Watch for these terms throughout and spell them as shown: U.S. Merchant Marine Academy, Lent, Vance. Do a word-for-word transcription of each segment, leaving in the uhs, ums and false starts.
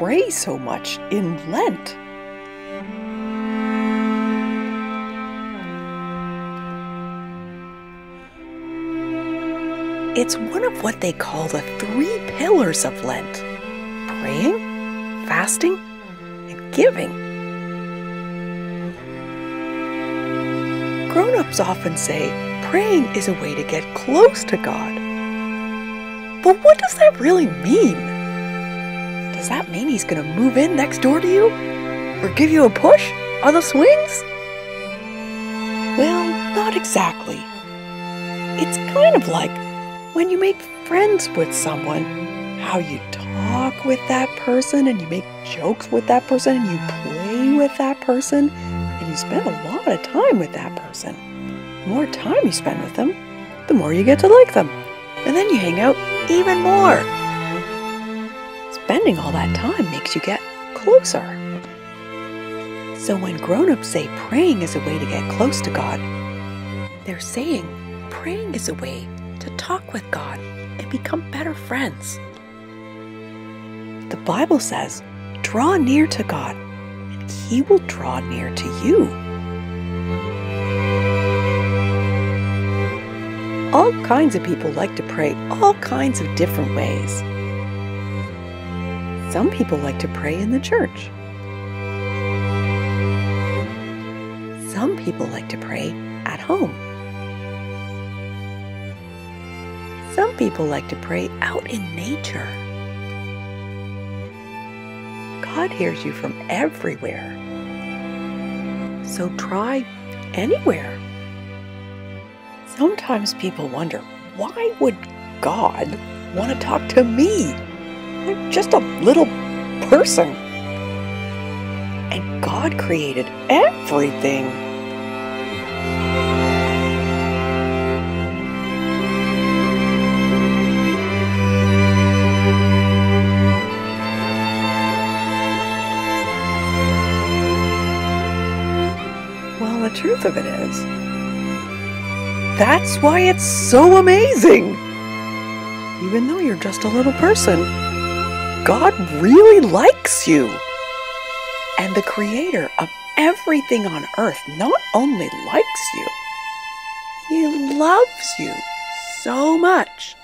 pray so much in Lent? It's one of what they call the three pillars of Lent: praying, fasting, and giving. Grown-ups often say praying is a way to get close to God. But what does that really mean? Does that mean He's going to move in next door to you? Or give you a push on the swings? Well, not exactly. It's kind of like when you make friends with someone, how you talk with that person and you make jokes with that person and you play with that person and you spend a lot of time with that person. The more time you spend with them, the more you get to like them. And then you hang out even more. Spending all that time makes you get closer. So when grown-ups say praying is a way to get close to God, they're saying praying is a way to talk with God and become better friends. The Bible says, draw near to God, and He will draw near to you. All kinds of people like to pray all kinds of different ways. Some people like to pray in the church. Some people like to pray at home. Some people like to pray out in nature. God hears you from everywhere. So try anywhere. Sometimes people wonder, why would God want to talk to me? I'm just a little person. And God created everything. The truth of it is, that's why it's so amazing. Even though you're just a little person, God really likes you. And the creator of everything on earth not only likes you, He loves you so much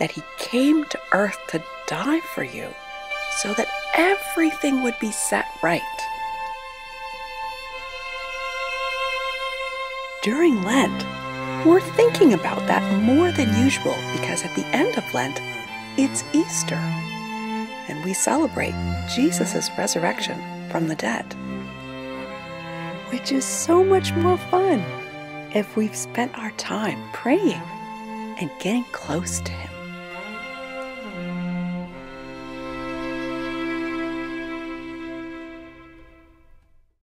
that He came to earth to die for you so that everything would be set right. During Lent, we're thinking about that more than usual because at the end of Lent, it's Easter, and we celebrate Jesus' resurrection from the dead, which is so much more fun if we've spent our time praying and getting close to Him.